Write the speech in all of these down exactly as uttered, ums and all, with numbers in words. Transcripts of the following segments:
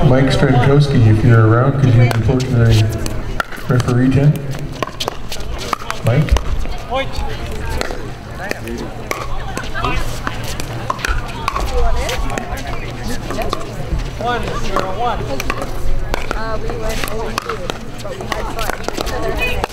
Mike Stratkoski, if you're around, could you report to the referee, Jen? Mike? Point. One, zero, one. Uh, we went oh two, but we had fun.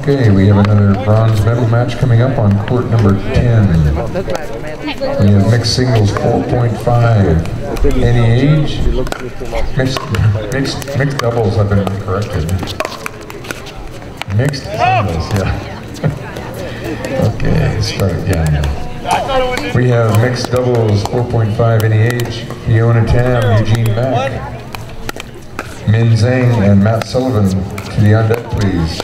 Okay, we have another bronze medal match coming up on court number ten. We have mixed singles four point five. Any age? Mixed, mixed, mixed doubles have been corrected. Mixed singles, yeah. Okay, let's start again. We have mixed doubles four point five. Any age? Fiona Tam, Eugene Mack, Min Zhang, and Matt Sullivan. To the on deck, please.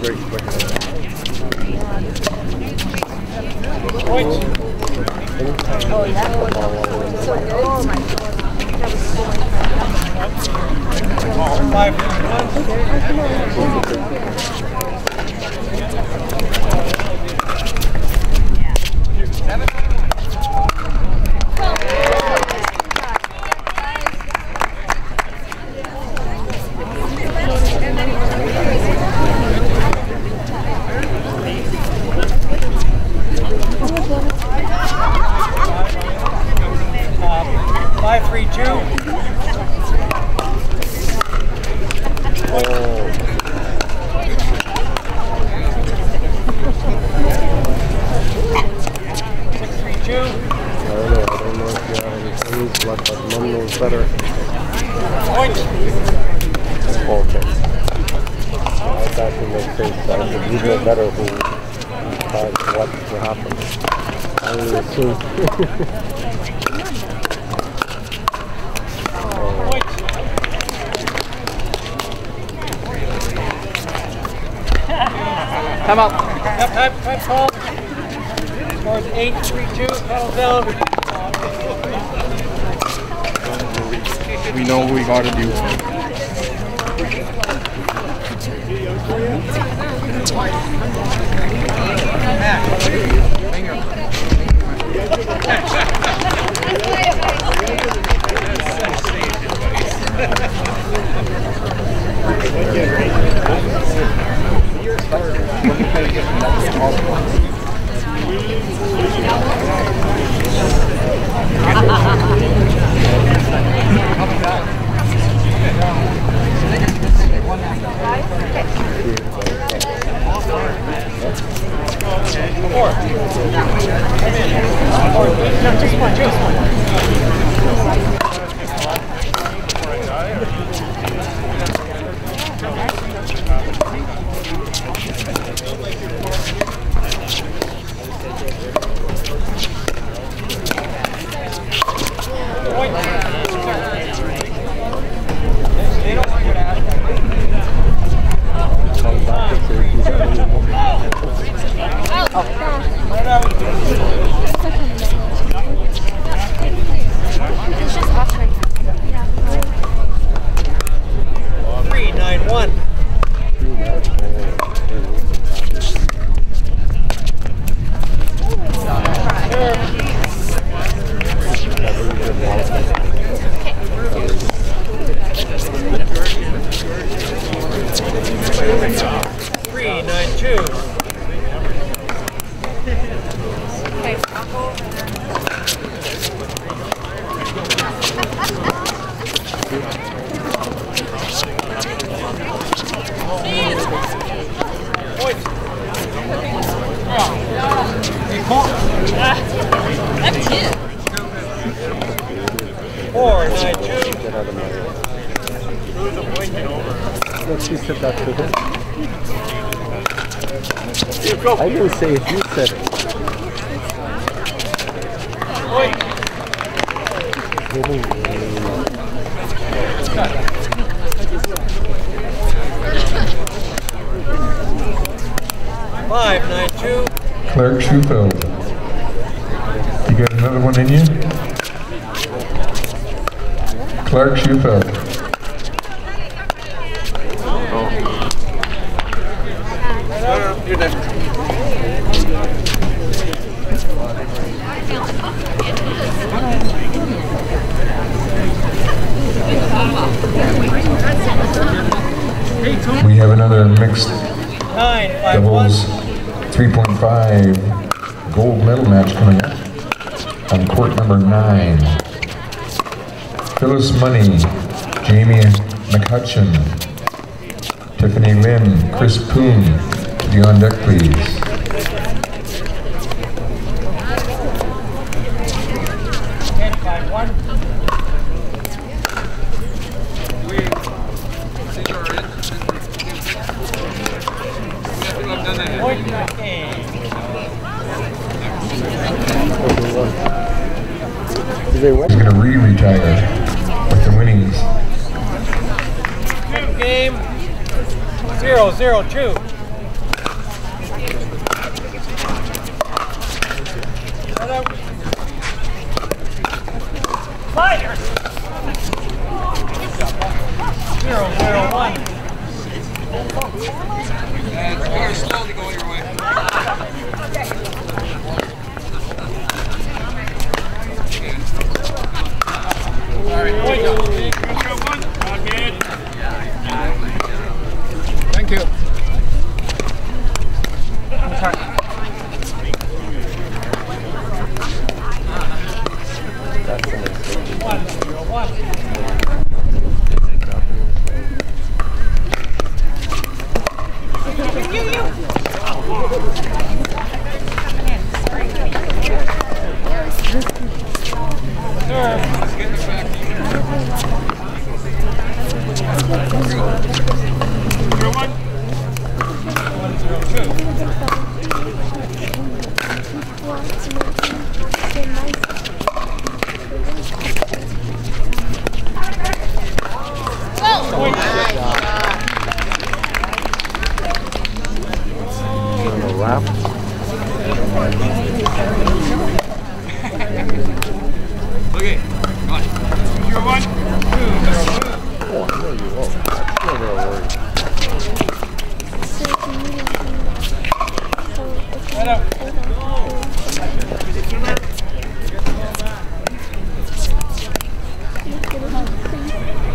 great quick. five three two. Oh. six three two. I don't know. I don't know if you have any clues left, but Mum knows better. Point. Okay. I thought you made sense. I think you know better who decides what to happen. I only assume. Come up. Yep, time, time, call. Scores eight three two, pedal down. We know what we gotta do. Finger. Clark Schufeld. You got another one in you? Clark Schufeld. Oh. You're next. We have another mixed Nine, five, doubles. One. three point five gold medal match coming up on court number nine. Phyllis Money, Jamie McCutcheon, Tiffany Lim, Chris Poon, to be on deck please. Two. Niners! Zero, zero, one. And it's very slowly going your way. Thank you. I'm sorry. One, zero, one. You, you. Zero, one. One, zero, two. Oh, nice shot. Okay, come on. You're one, two, oh, I know you won't. I'm still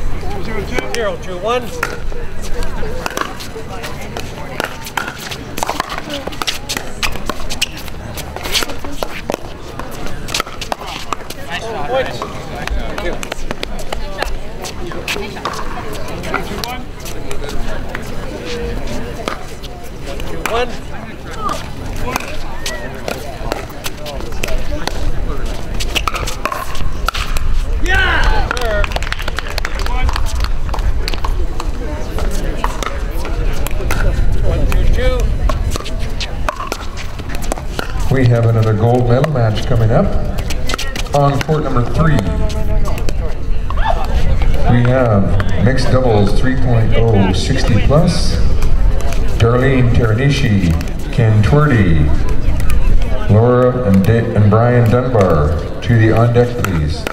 worried. Zero, two, one. We have another gold medal match coming up on court number three. We have mixed doubles three point oh sixty plus, Darlene Taranishi, Ken Twerdy, Laura and, De and Brian Dunbar. To the on deck, please.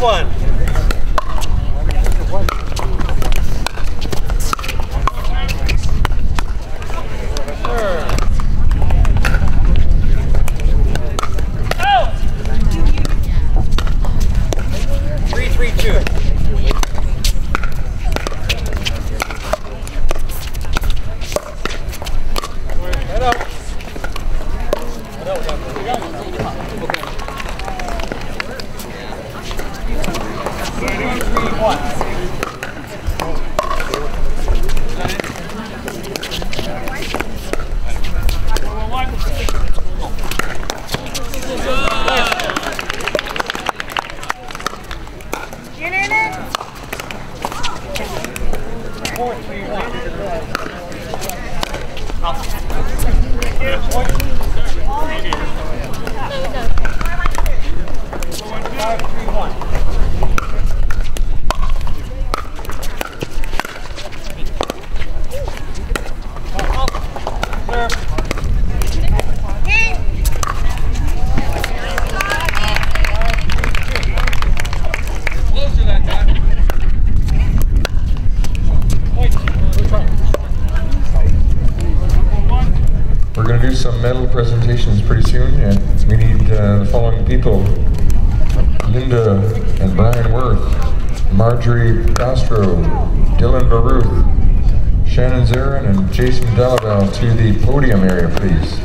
one. Medal presentations pretty soon, and we need uh, the following people: Linda and Brian Worth, Marjorie Castro, Dylan Baruth, Shannon Zarin, and Jason Dowdown to the podium area, please.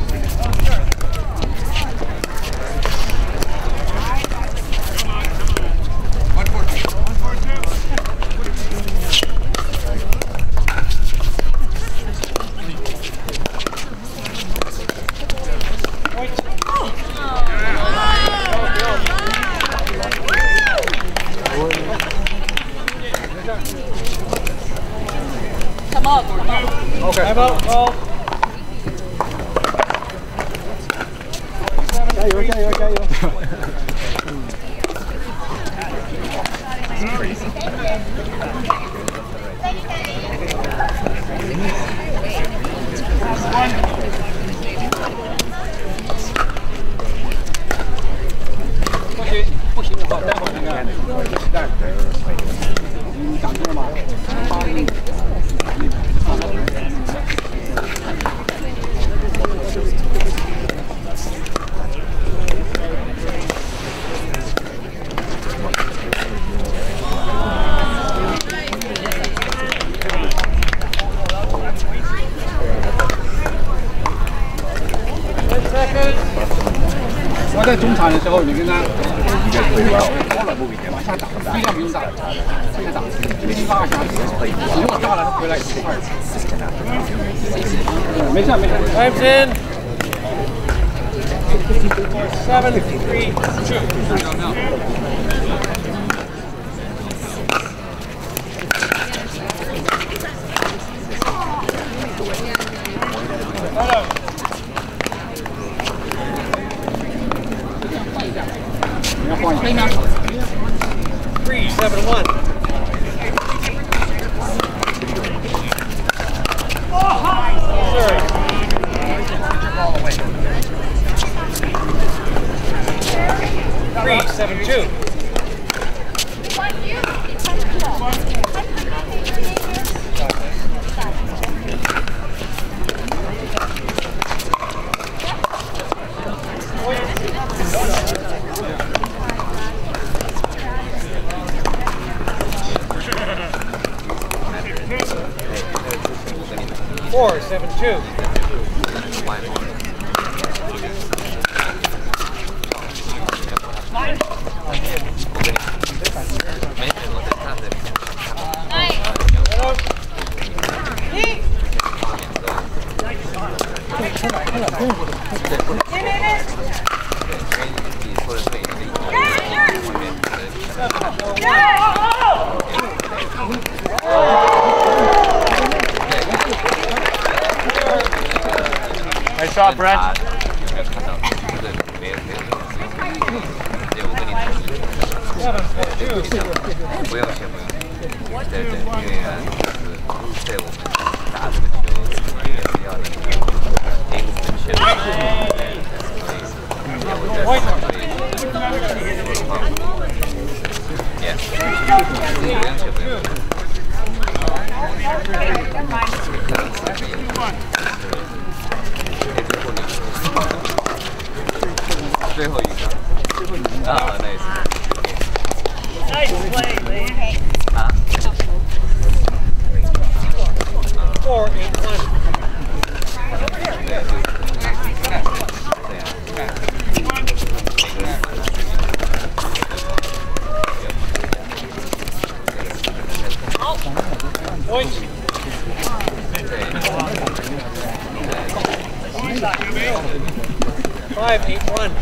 Point. Five, eight, one.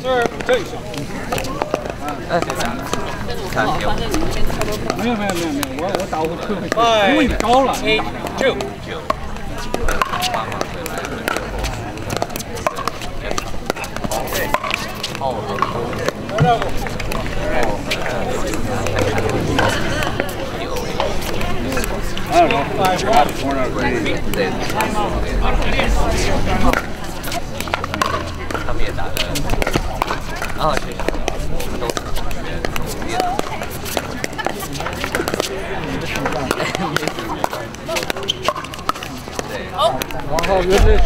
Serve, two. Five, eight, two. I don't know. Five, five. We're not ready. Oh. Oh, goodness.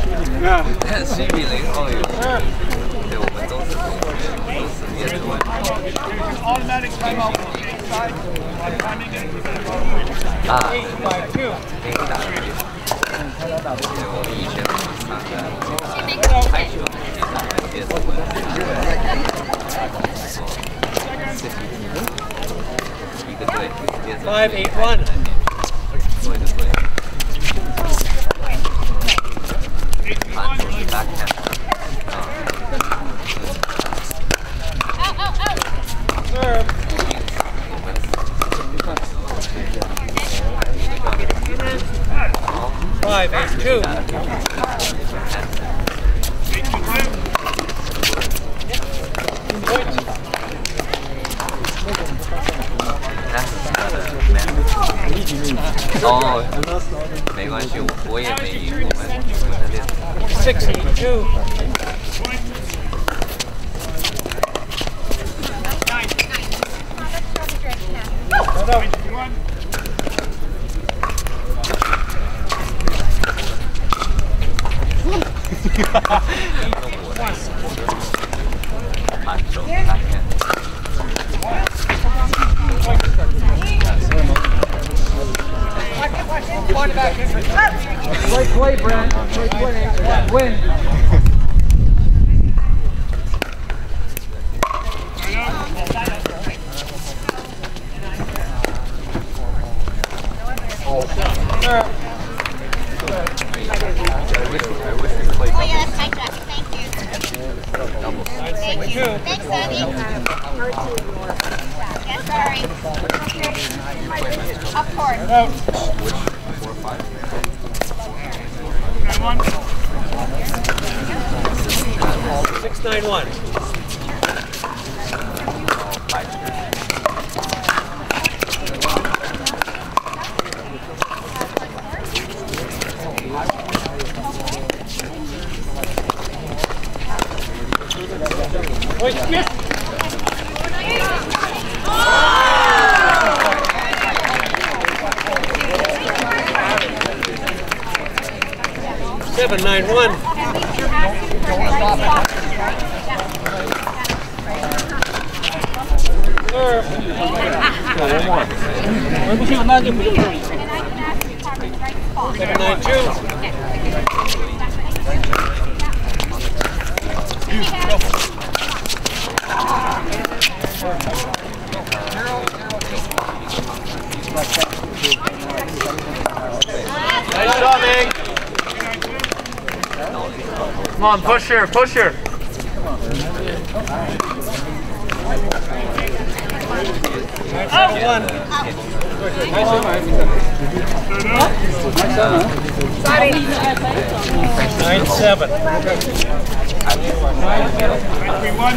Automatic timeout. five eight one. five eight two. Oh,没关系，我也没赢，我们我们练。sixty-two. Play, Brent. Play, play. Win. Oh, I wish we played. Oh, yeah, that's my job. Thank you. Thank you. Thanks, Abby. Yeah, sorry. Up court. Four or five. One. Six nine one. Wait, yes. Seven nine one. Serve. Seven nine two. Nice job, Ming. Come on, push her, push her. nine seven. nine seven. I think nine seven one.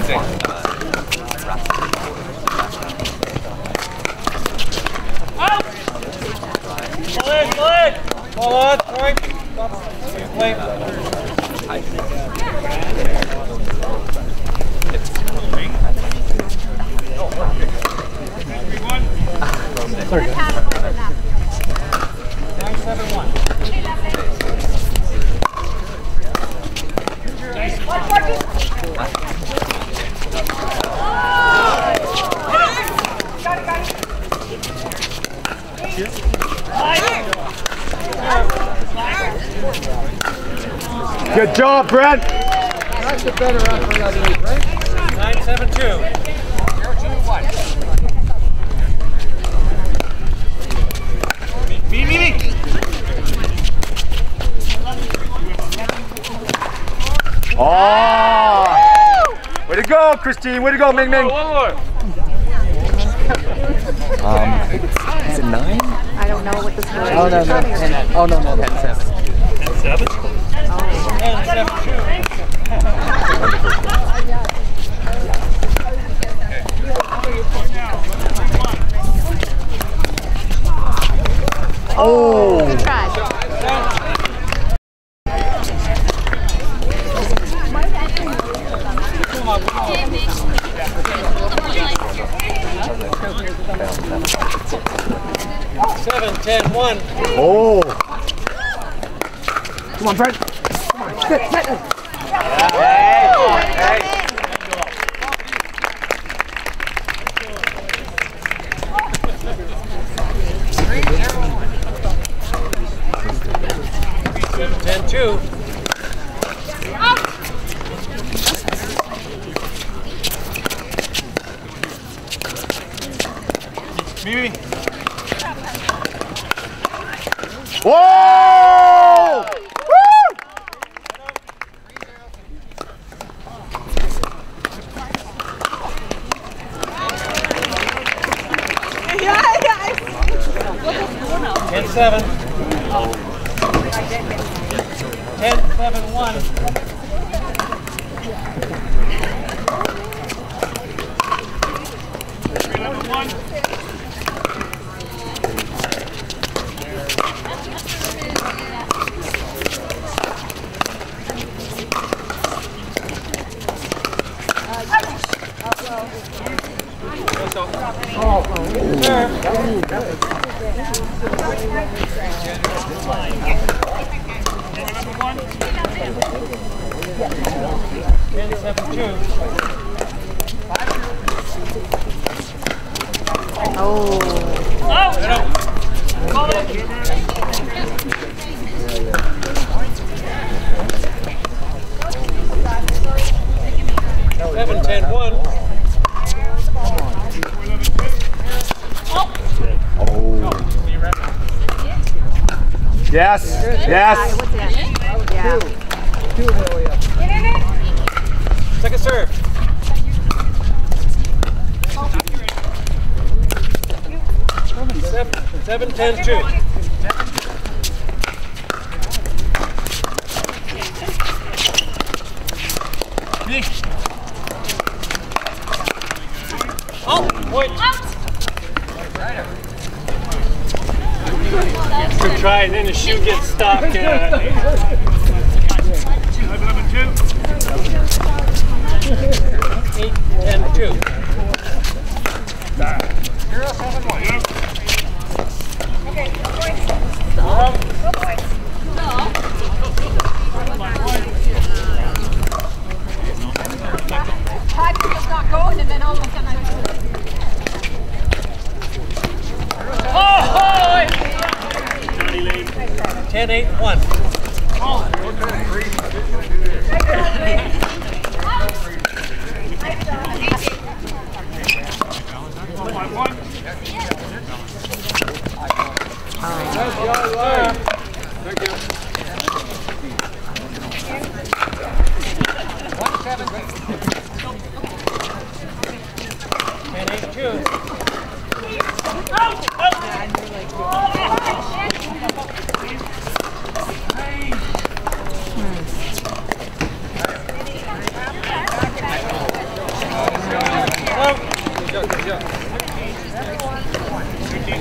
Good job, Brent! That's a better effort, I believe, right? nine seven two. Me, me, me. Oh! Way to go, Christine. Way to go, Ming Ming. Um, is it nine? I don't know what this is. Oh no, no, ten, oh no, no, that's seven. Ten seven. Oh. Ten seven two. Oh. Good try. seven, ten, one. Oh! Come on, Brent! Come on, sit, sit! Hey! Hey! seven, ten, two. Mimi! Whoa! Woo! Yeah, guys. ten seven. ten seven one. three one. Oh, sir. Oh. Oh. Call it. seven ten one. Yes, yes. Two. Two really up. Second serve. seven ten two. Oh, point. Good try, and then the shoe gets stuck. eleven two. eight ten two. zero seven one. Okay, it's not going, and then all of a sudden I was. Oh! ten eight one. Oh, ten eight two.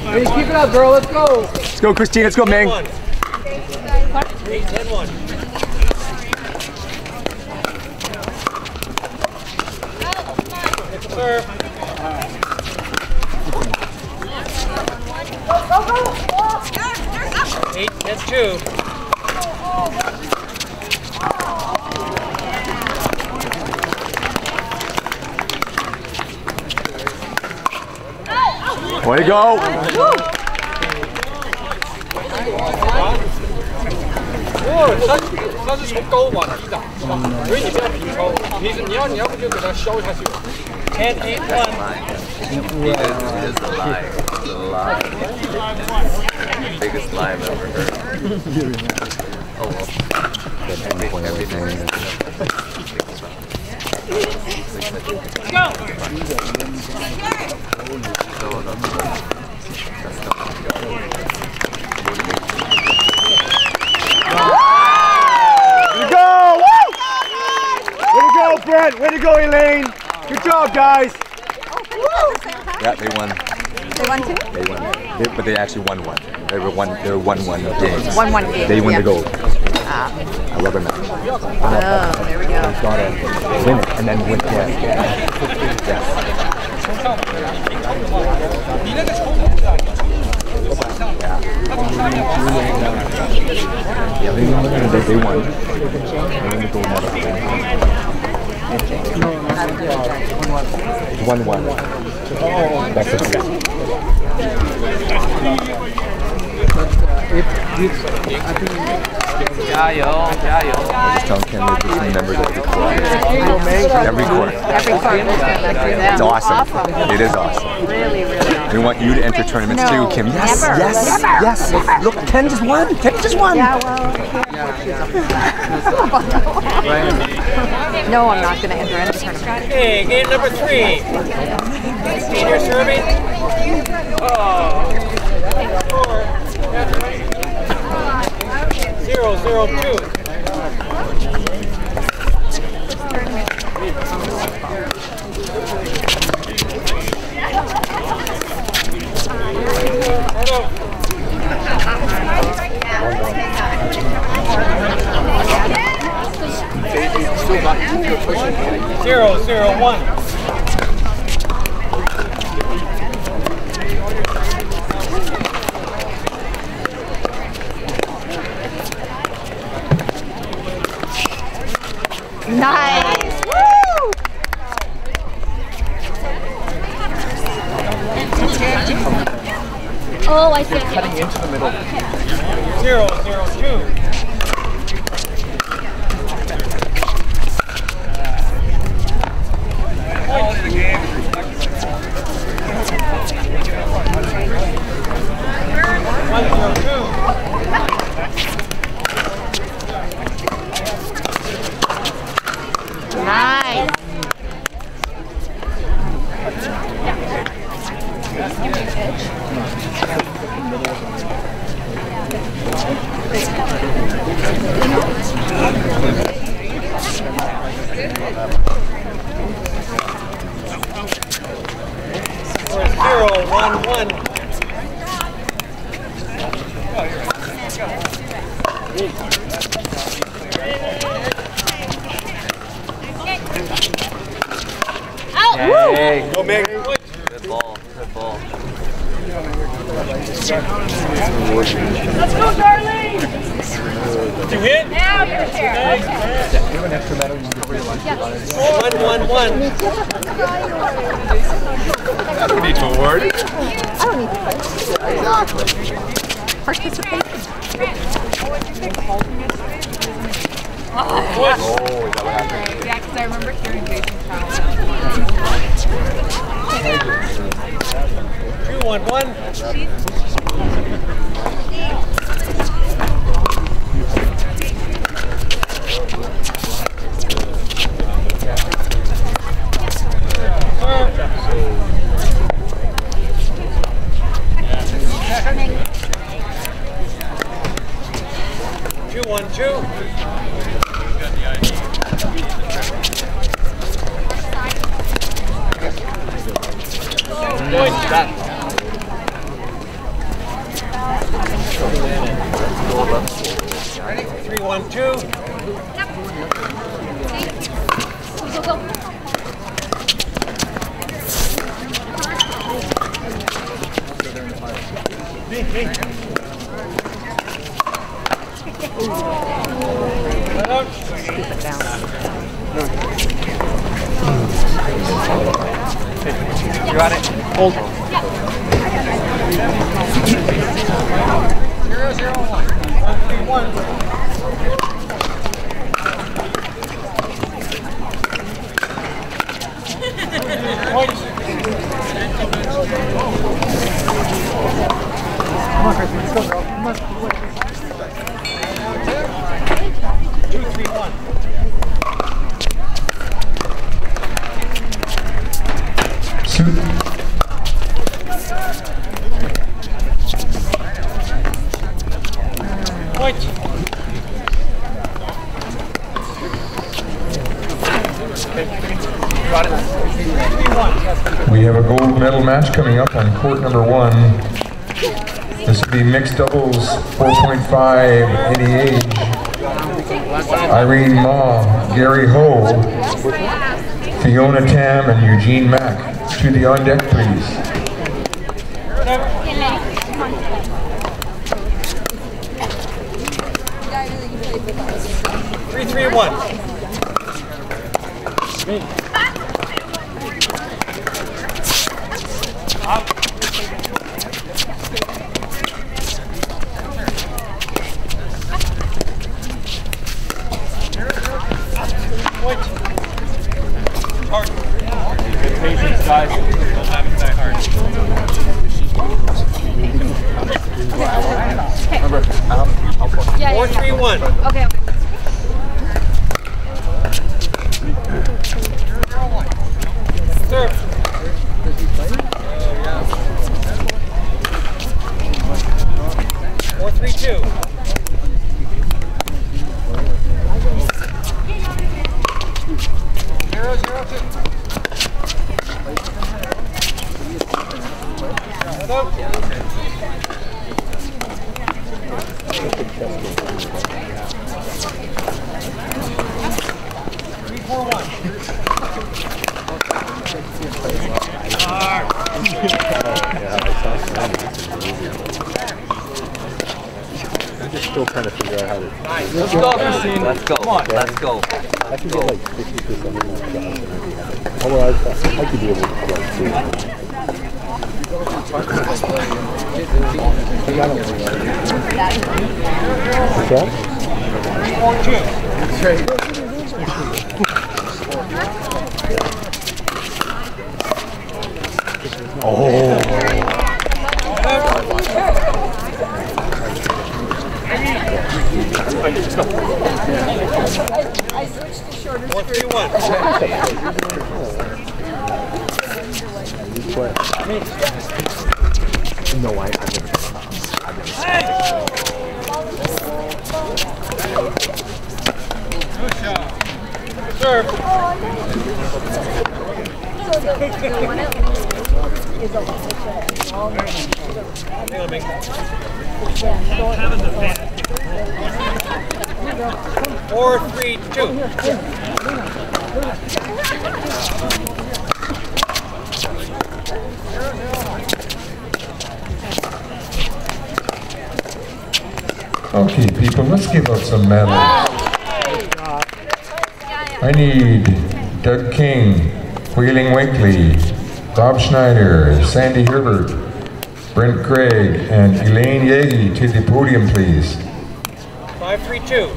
Hey, keep it up, girl. Let's go. Let's go, Christine. Let's go, Ming. eight ten one. Serve. eight ten two. Way to go! Woo. Whoa, 那是从高往低打，是吧？所以你不要平抽，你你要你要不就给它削下去。Ten eight one. Biggest lie I've ever heard. Oh well. Go. Way to go, Brent! Way to go, Elaine! Good job, guys! Yeah, they won. They won two? They won. They, but they actually won one. They were one they were one one games. One one games. They won yeah. the gold. Ah. I love them. Oh, there we go. They've got to win it and then win again. Yeah. Yeah, they, they, they won. They won the gold medal. One one. That's it. I just tell Ken to just remember that every quarter. Every quarter. Every quarter. It's awesome. It is awesome. Really, really. We want you to enter tournaments too, Kim. Yes, yes, yes. Look, Ken just won. Ken just won. Yeah, well. No, I'm not going to enter into tournament. Hey, game number three. Senior serving. Oh. Four. Zero, zero, two. Zero, zero, one. Nice. Woo! Oh, I see. Cutting into the middle. Zero, zero, two. Zero, zero, one. One, three, one. We have a gold medal match coming up on court number one. This will be mixed doubles, four point five, any age. Irene Ma, Gary Ho, Fiona Tam, and Eugene Mack. To the on deck, please. Three, three, and one. Me. Up. Point. Hard. Good patience, guys. Don't have it that hard. Remember, up. Yeah, four, yeah, three, yeah. One. Okay. Okay. Okay, people, let's give up some medals. I need Doug King, Wheeling Wakely, Bob Schneider, Sandy Herbert, Brent Craig, and Elaine Yeagey to the podium, please. Five, three, two.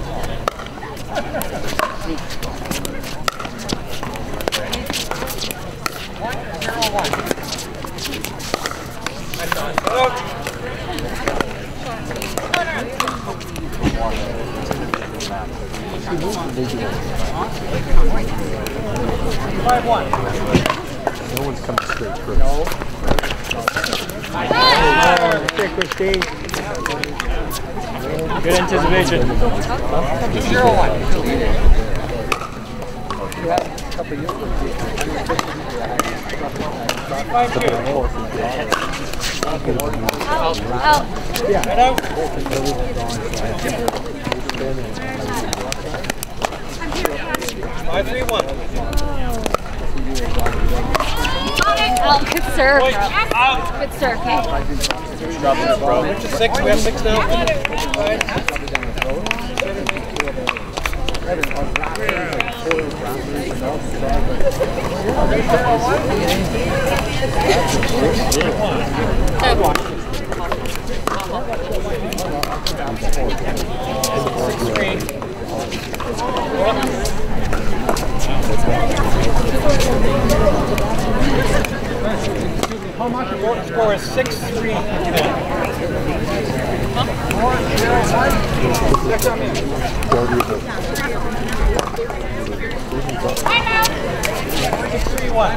Anticipation. Zero one. Five two. Out. Out. Five three one. Out. Good serve. Out. Good serve. Okay. Six. We have six now. Score is six three. six three one.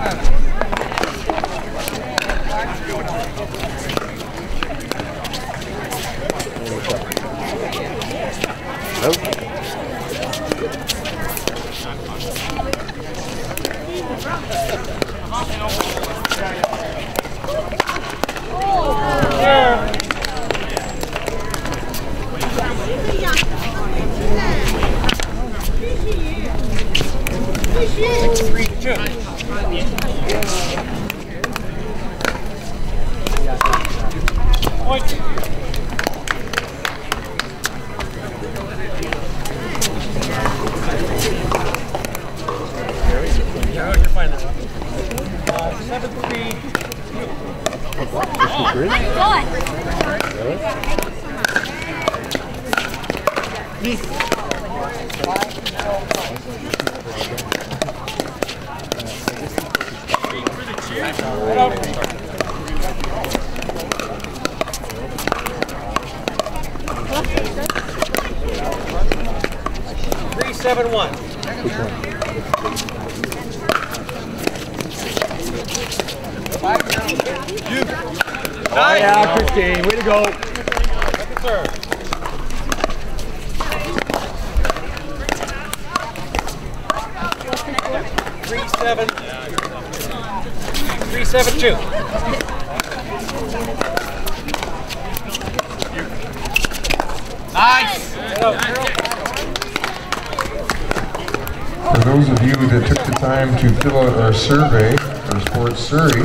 Survey for Sports Surrey.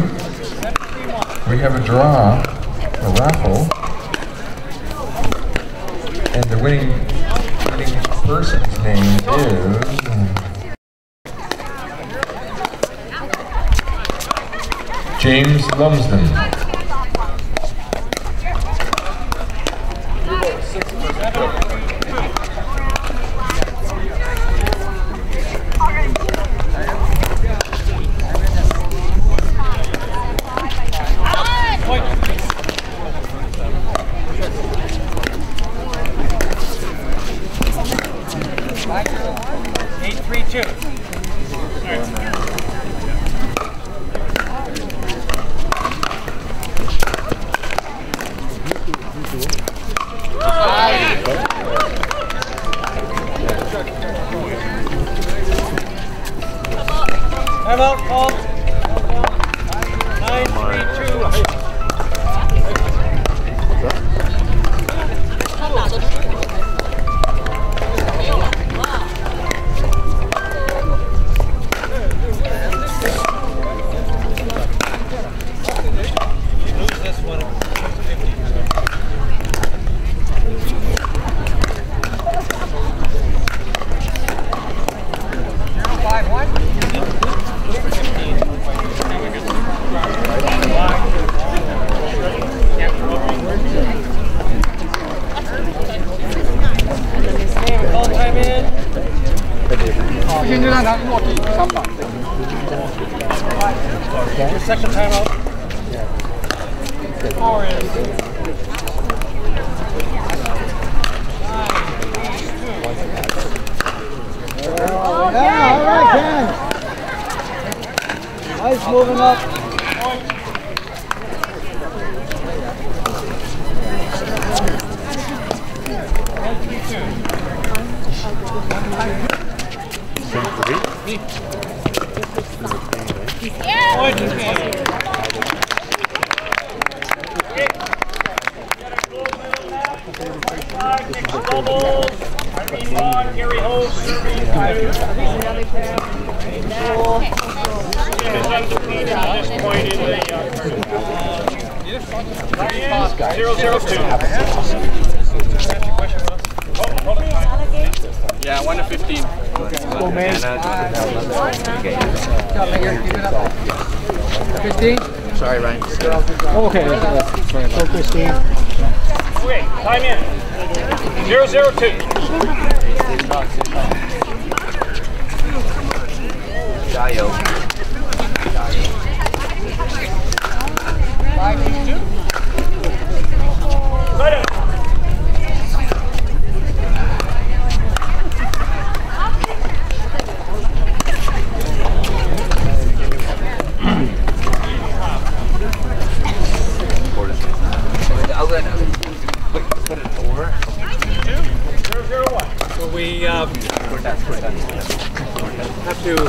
We have a draw, a raffle, and the winning, winning person's name is James Lumsden. to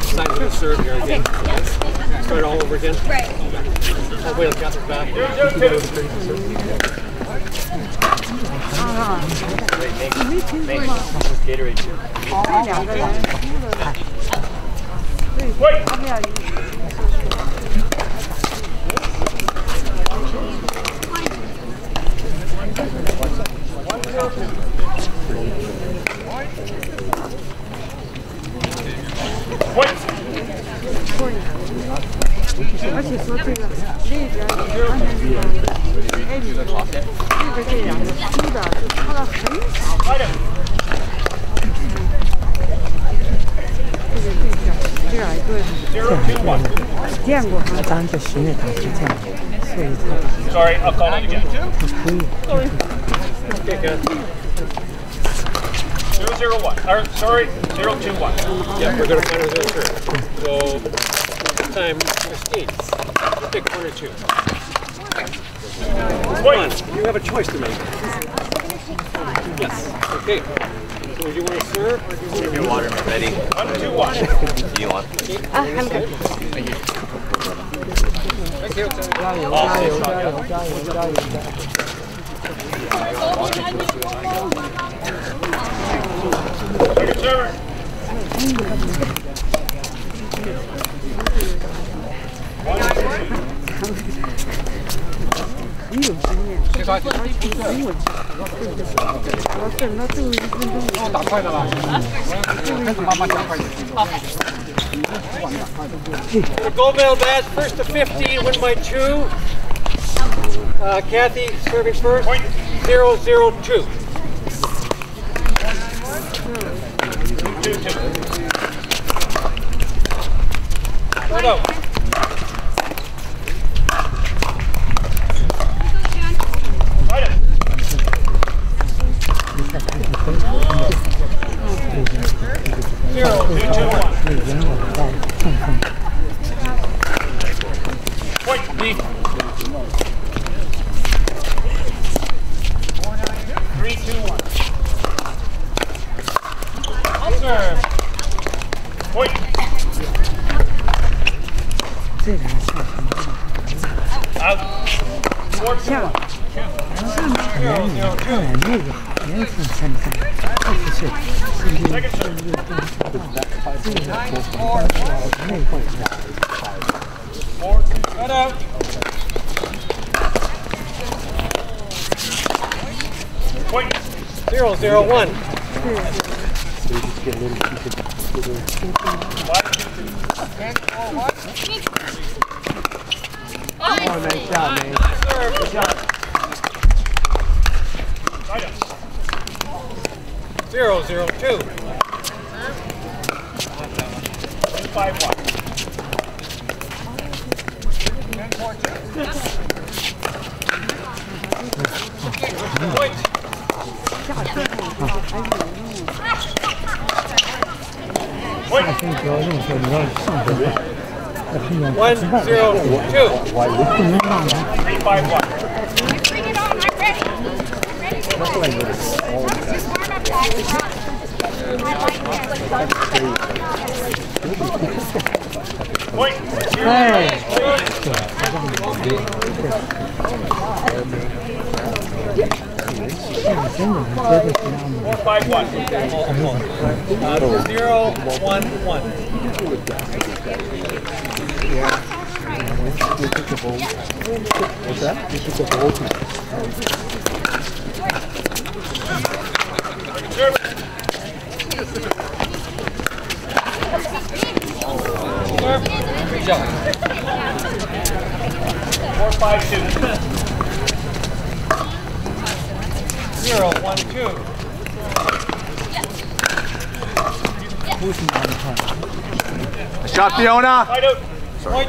decide to serve here again. Okay. Yes. Start all over again. Right. I'll wait until Catherine's back. Great, thank you. Thank you. Gatorade too. Sorry, I'll call it again. Sorry. Okay, good. zero zero one. Or, sorry, zero two one. Yeah, we're going to counter those three. So, this time, Christine, pick one or two. One. You have a choice to make. Yes. Okay. So, do you want to serve? Or do you want to your water, ready. One, two, one. Do you want? Uh, I'm good. Thank you. The gold medal badge, first to fifteen, win by two. Uh, Kathy serving first, zero zero two. Two two. Oh, no. Zero two two one. Three, two, one. I'll serve. Point. Out. Four, two, one. Second out. Point zero zero one. So you just get in, you could get in. Oh, nice job, man. Good job. Zero zero two. Five one. Point. One, zero, two. Three, five, one. Bring it on, I'm ready. I'm ready to go. Point. Four, five, one. Uh, zero, one, one. You took the ball. What's that? You took the ball. Four, five, two. Zero, one, two. Yeah. Shot, Fiona. I do. Sorry.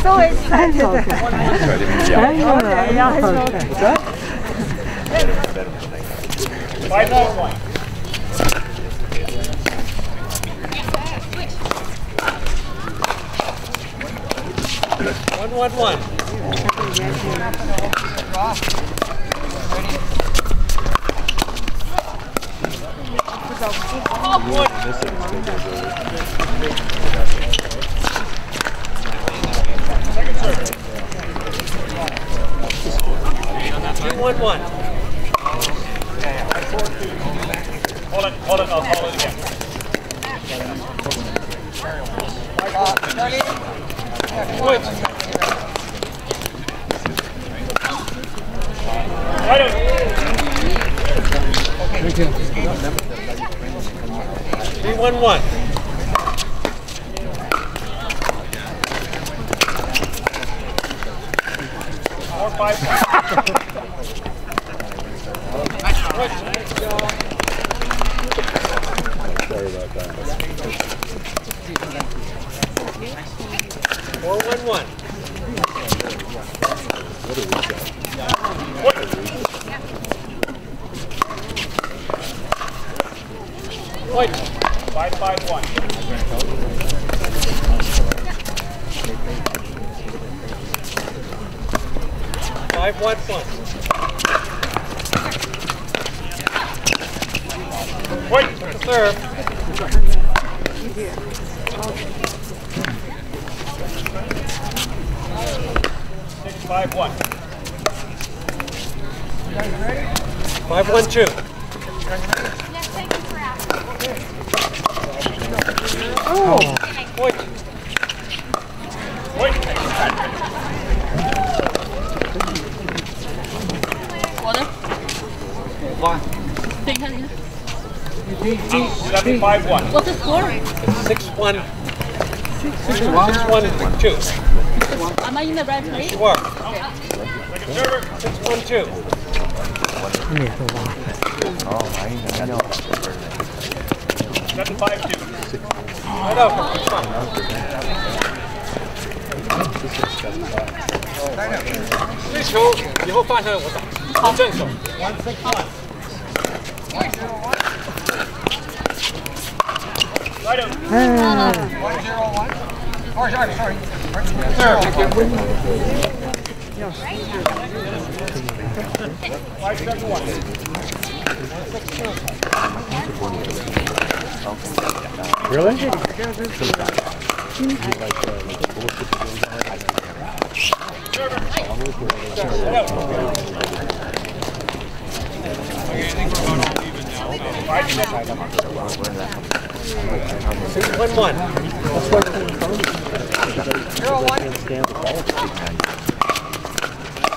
So excited. Five more one. One one one. Ready? one one. Hold it, hold it, I'll call it again. Wait. Right on. three one one. four five one. Sorry about that. four one one. What is that? What is that? Wait. five five one. five one one. Wait, serve. Six five one. Five one two. Oh, wait. Wait. Water. One. seven five one. What's the score? six one. six one two. Am I in the right place? You are. Second server. six one two. Oh, I know. seven five two. Right over. It's fine. This球以后放下来我打。好，正手。one six one. Right on. Hey. one zero one. Oh, sorry, sorry. Sir, thank you. five seven one. Really? Okay, I think we're about all even now. six one one. No. What's the score now? seven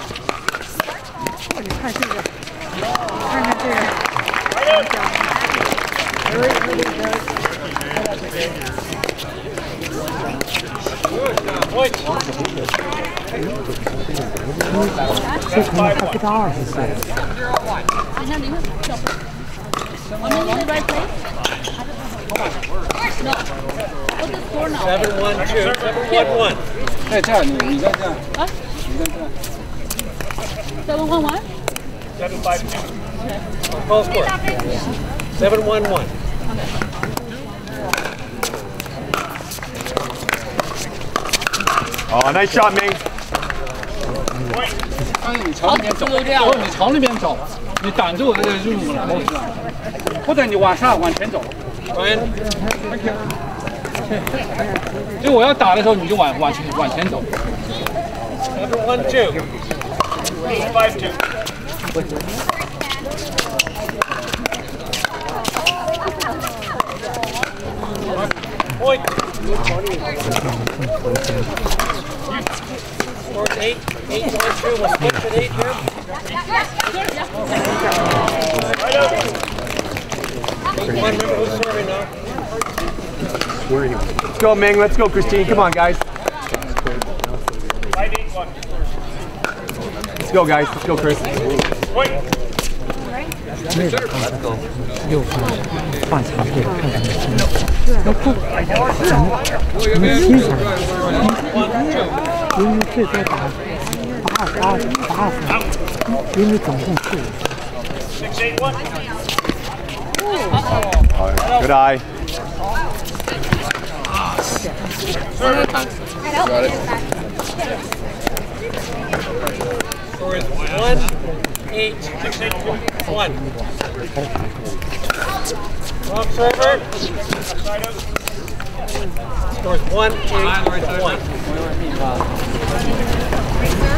one two, seven one one. Hey, tell me, you got that? Huh? You got that? seven one one? seven five two. Okay. Full score. seven one one. Okay. Oh, nice shot, Ming. Wait. 哎，你朝里面走，我说你朝那边走，你挡住我的入目了，或者你往上往前走。 Brian， 就我要打的时候，你就往往前往前走。Seven one two, eight five two. Point. Scored eight, eight one two. Was six at eight here. Right up. Let's go, Ming. Let's go, Christine. Come on, guys. Let's go, guys. Let's go, Chris. Let's go. six eight one. Oh, good eye. Got it. one eight six eight one. Wrong server. Scores one, eight, right one.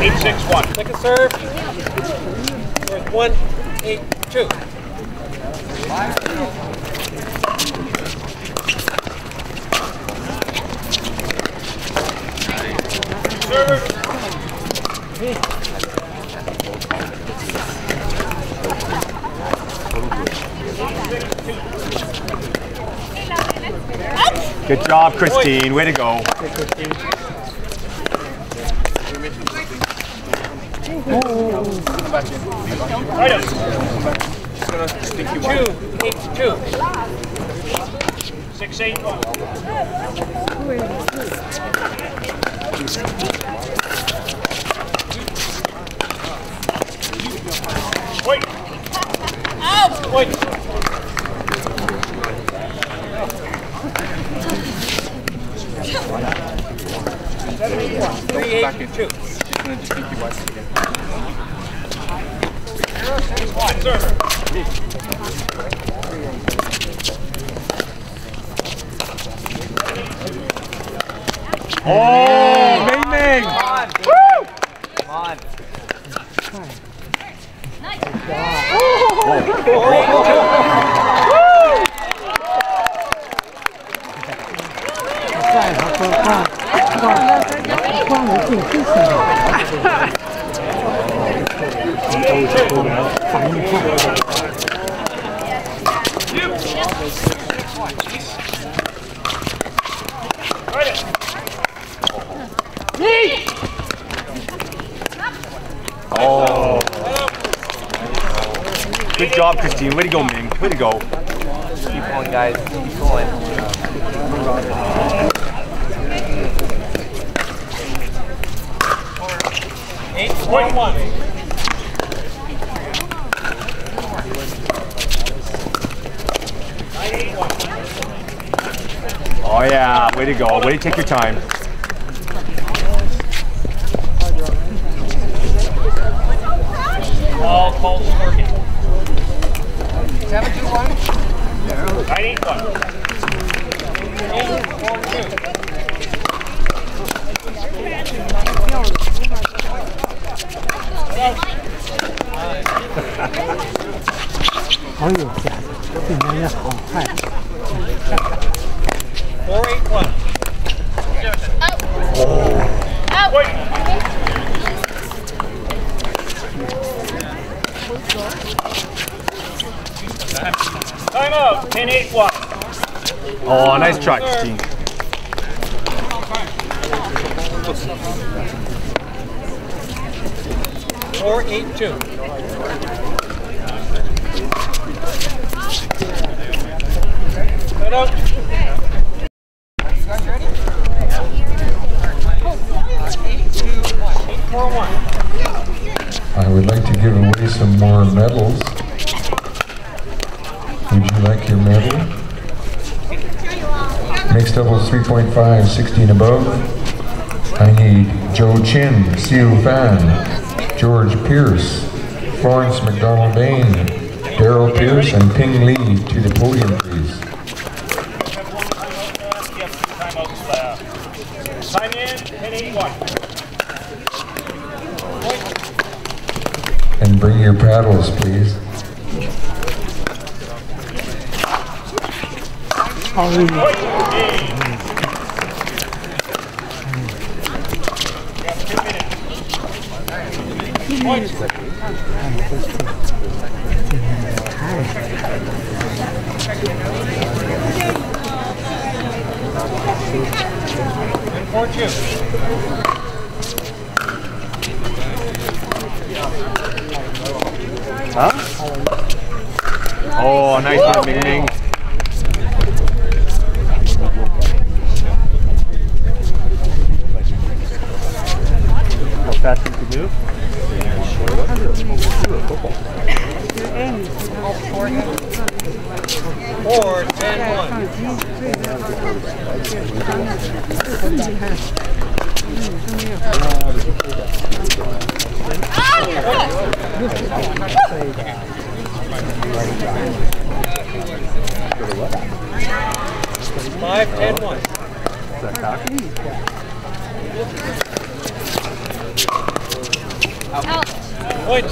Eight, six, one. Second serve. Scores one, eight, two. Server. Good job, Christine. Way to go. Wait. Out. Wait. Back in. Two. She's going to just keep you watching again. One, server. Oh, Ming Ming! Come on. Woo! Come on. Nice. Oh, oh, oh. Oh. Good job, Christine. Way to go, Ming. Way to go. Keep going, guys. Keep going. Eight, one, one. Oh yeah, way to go. Way to take your time. All calls working. Seven, two, one. Nine, eight, one. Eight, four, two. four eight one. Oh. Out. Wait. Time out. ten eight one. Oh, nice try, Christine. Four eight two. Set up. You guys ready? Eight two one. Eight four one. I would like to give away some more medals. Would you like your medal? Mixed doubles three point five, sixteen above. I need Joe Chin, Siu Fan, George Pierce, Florence McDonald Bain, Daryl Pierce, and Ping Lee to the podium, please. Time in, ten eight one. And bring your paddles, please. Oh. Point. Four two. Huh? Oh, nice one, Ming Ming. How fast you can move? Four, ten, one. Ah! five ten one. Out. Point.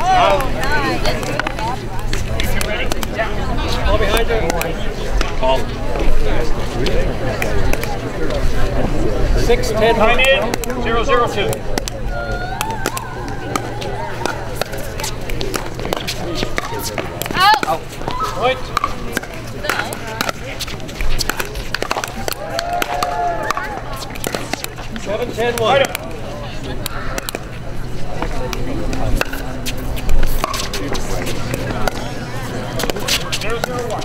Out. All behind you. Call. six ten. Coming in. Zero, zero, two. Out. Point. Seven, ten, one. Zero, zero, one.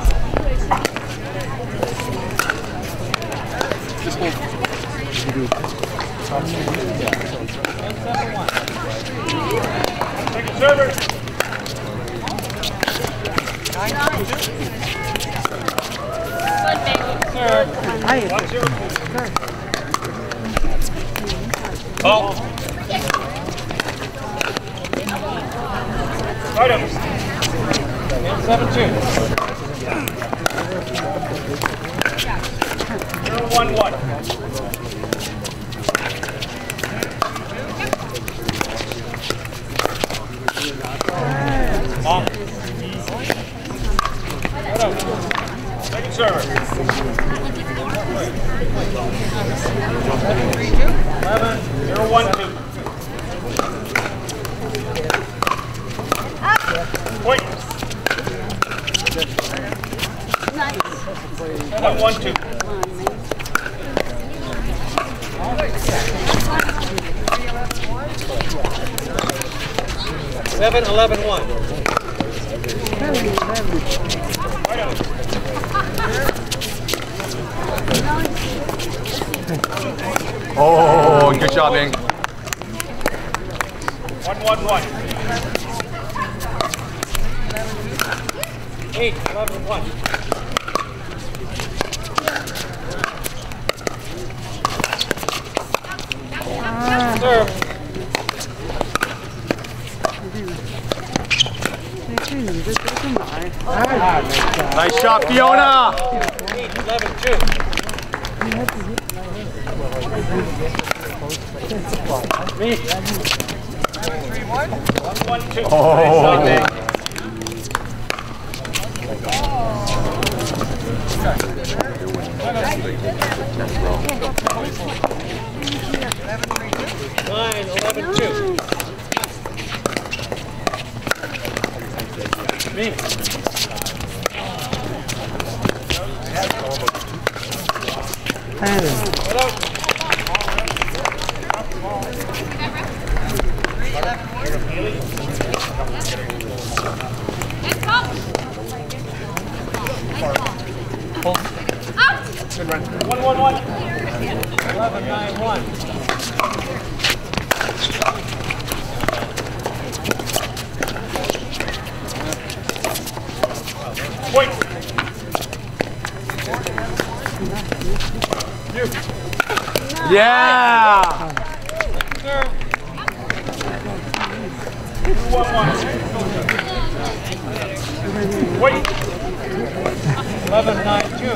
Second server. Nine, two. Third. One, zero, two. Ball. Right up. And seven, two. Zero, one, one. Ball. Right up. Second server. eleven, zero, one, two. Point. One, one, two. Seven, eleven, one. Oh, good job, Ming. One, one, one. Eight, eleven, one. Ah. Serve. Nice shot, Fiona. Eight, eleven, two. Me. One, one, two. Oh, nice. Nine, eleven, two. Me. Hello. Yeah! Wait! eleven, nine, two.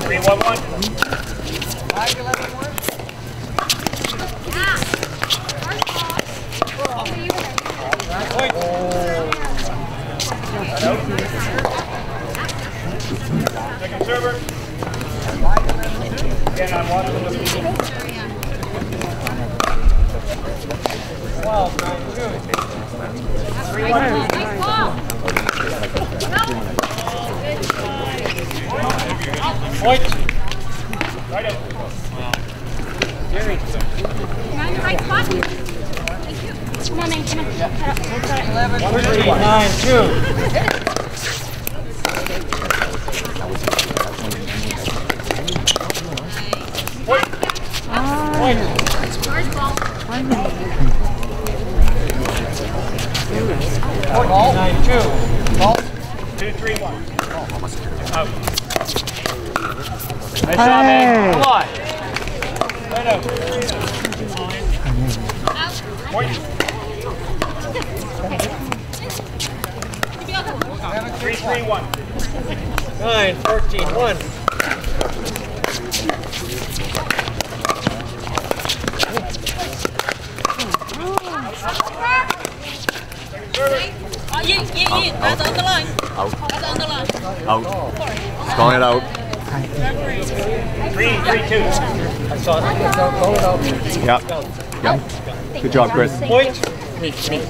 three, one, one. five, eleven, one. Second server. Again, I'm watching the people. twelve, nine, two. three, one. Nice ball. Point. Right up. Jerry. Now you're right spot. Thank you. Come on, man. Come on. eleven, three, nine, two. Up. Nice hey. Job, man. Come on. Right up. three three one. nine fourteen one. Oh, yeah, yeah, yeah. Out. That's on the line. Out. That's on the line. Out. He's calling it out. three three two. I saw it. Call it out. Yep. Yep. Good job, Chris. Point. Me. Me.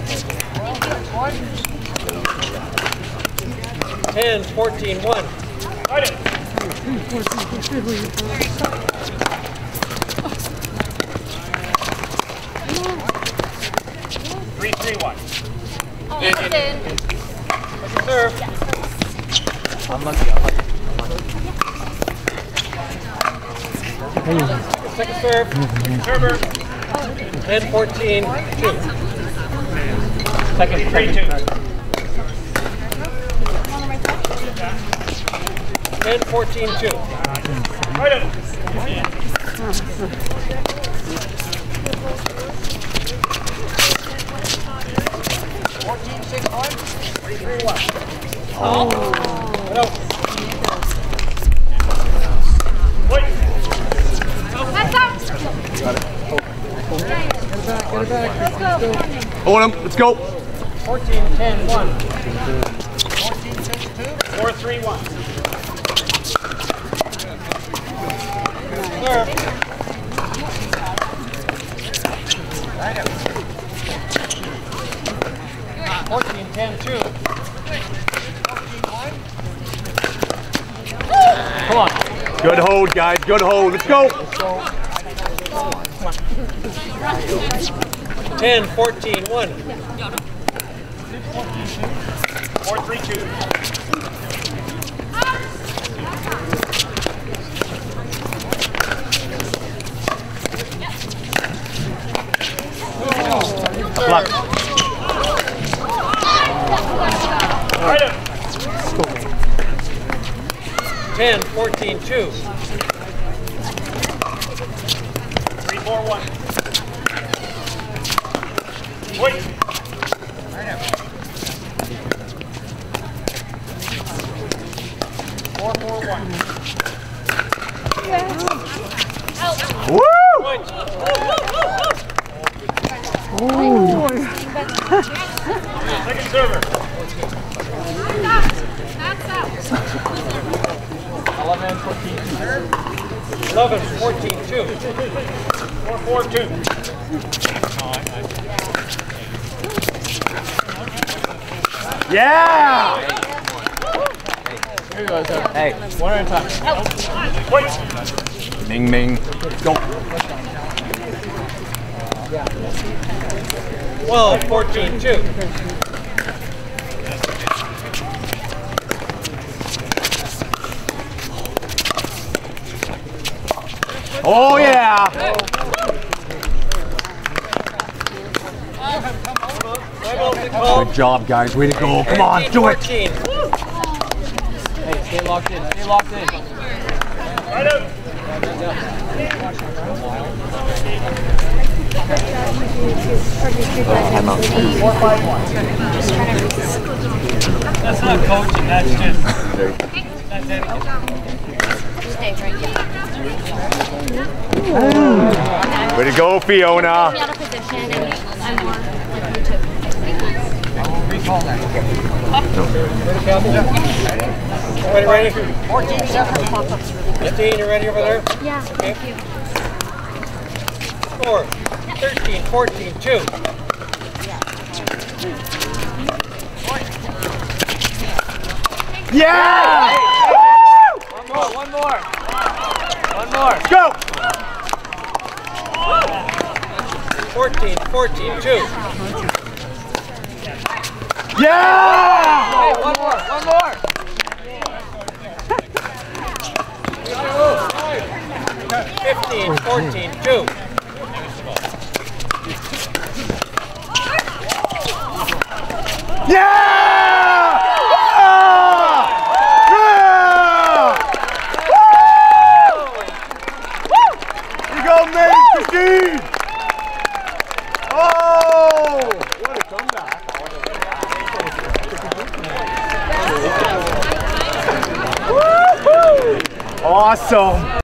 ten fourteen one. Right it. three three one. Oh, yeah, yeah, yeah. That's a serve. Yeah. I'm lucky, I'm lucky. I'm lucky. Second serve. Server. ten fourteen. two. Second three two. ten fourteen two. Right up. fourteen six one, three three one. Oh. Hello. Wait. Back up. Got it. Get back, get back. Let's go. Hold him. Let's go. fourteen ten one. fourteen six two. four three one. Serve. Right up. fourteen ten two. Come on. Good hold, guys. Good hold. Let's go. ten fourteen one. four three two. Oh. Right up. ten fourteen two. three four one. Wait. Right up. four four one. Woo! Woo! Woo! Woo! Second server. eleven fourteen two. four four two. Yeah! Here goes. Hey, one at a time. Wait. Ming Ming. Go. twelve fourteen two. Oh yeah! Good job, guys. Way to go! Come on, do it! Hey, stay locked in. Stay locked in. Right up. That's not coaching. That's just. That's it. Mm. Way to go, Fiona. Ready, ready? Christine, you ready over there? Yeah, okay. Thank you. Score, thirteen fourteen two. Yeah! Yeah! One more, one more. One more. Go! fourteen fourteen two. Yeah! Hey, one more, one more. fifteen fourteen two. Yeah! Yeah! Yeah! Awesome.